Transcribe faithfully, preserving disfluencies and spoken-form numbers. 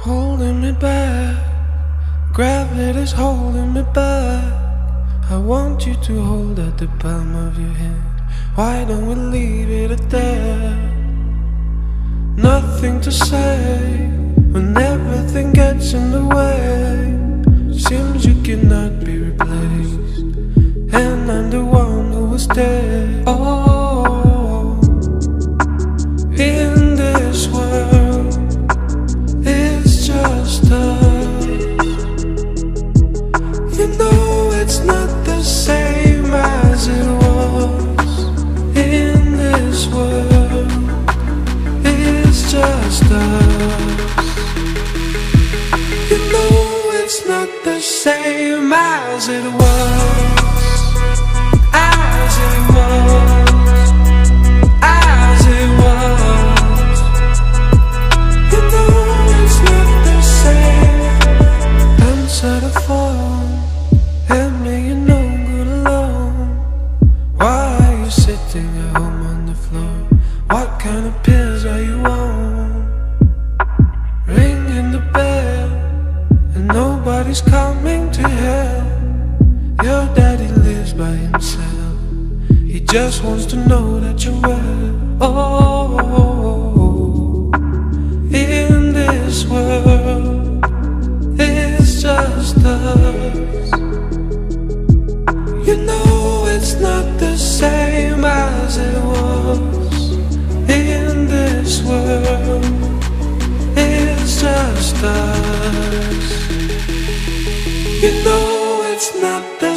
holding me back. Gravity's holding me back. I want you to hold at the palm of your hand. Why don't we leave it at that? Nothing to say when everything gets in the way. Seems you cannot be replaced, and I'm the one who will stay. Oh, in this world, it's just us. You know it's not the same as it was. In this world, it's just us. You know it's not the same as it was. As it was, as it was. You know it's not the same. Answer the phone, and me you're no good alone. Why are you sitting at home on the floor? What kind of pills are you on? Ringing the bell, and nobody's coming to help. Your daddy lives by himself. He just wants to know that you're well. Oh, in this world, it's just us. You know it's not the same as it was. In this world, it's just us. You know it's not the